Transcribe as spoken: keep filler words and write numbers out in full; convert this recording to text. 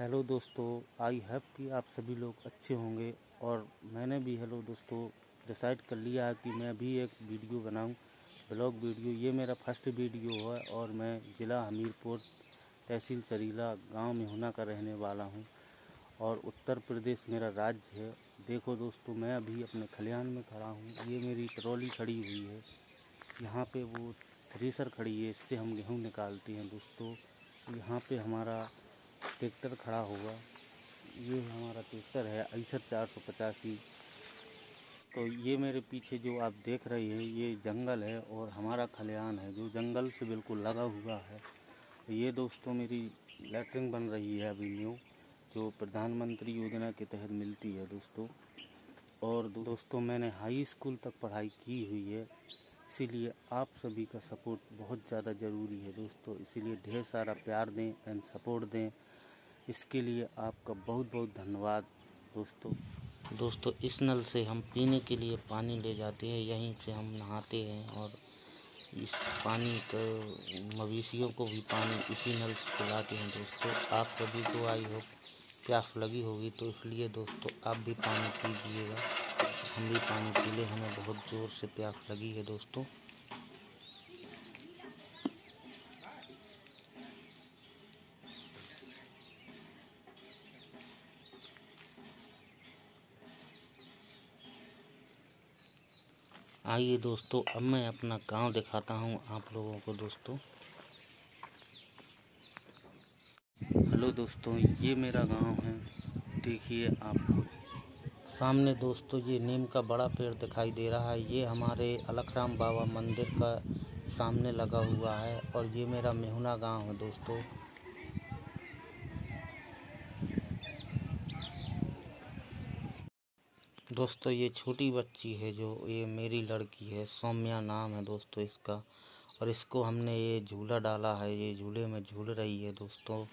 Hello दोस्तों, आई हैप कि आप सभी लोग अच्छे होंगे। और मैंने भी हेलो दोस्तों डिसाइड कर लिया है कि मैं भी एक वीडियो बनाऊं, ब्लॉग वीडियो। ये मेरा फर्स्ट वीडियो है और मैं ज़िला हमीरपुर, तहसील सरीला, गांव मेहुना का रहने वाला हूं और उत्तर प्रदेश मेरा राज्य है। देखो दोस्तों, मैं अभी अपने खलिहान में खड़ा हूँ। ये मेरी ट्रॉली खड़ी हुई है, यहाँ पर वो थ्रेसर खड़ी है, इससे हम गेहूँ निकालते हैं दोस्तों। यहाँ पर हमारा ट्रैक्टर खड़ा होगा, ये हमारा ट्रैक्टर है आइसर चार सौ पचासी। तो ये मेरे पीछे जो आप देख रहे हैं ये जंगल है और हमारा खलिहान है जो जंगल से बिल्कुल लगा हुआ है। ये दोस्तों मेरी लैट्रिन बन रही है अभी न्यू, जो प्रधानमंत्री योजना के तहत मिलती है दोस्तों। और दोस्तों मैंने हाई स्कूल तक पढ़ाई की हुई है, इसीलिए आप सभी का सपोर्ट बहुत ज़्यादा ज़रूरी है दोस्तों। इसीलिए ढेर सारा प्यार दें एंड सपोर्ट दें, इसके लिए आपका बहुत बहुत धन्यवाद दोस्तों। दोस्तों इस नल से हम पीने के लिए पानी ले जाते हैं, यहीं से हम नहाते हैं और इस पानी को मवेशियों को भी पानी इसी नल से पिलाते हैं दोस्तों। आप सभी को आई हो प्यास लगी होगी, तो इसलिए दोस्तों आप भी पानी पीजिएगा, हम भी पानी पी लें। हमें बहुत ज़ोर से प्यास लगी है दोस्तों। आइए दोस्तों, अब मैं अपना गांव दिखाता हूं आप लोगों को दोस्तों। हेलो दोस्तों, ये मेरा गांव है, देखिए आप लोग। सामने दोस्तों ये नीम का बड़ा पेड़ दिखाई दे रहा है, ये हमारे अलखराम बाबा मंदिर का सामने लगा हुआ है। और ये मेरा मेहुना गांव है दोस्तों। दोस्तों ये छोटी बच्ची है, जो ये मेरी लड़की है, सौम्या नाम है दोस्तों इसका। और इसको हमने ये झूला डाला है, ये झूले में झूल रही है दोस्तों।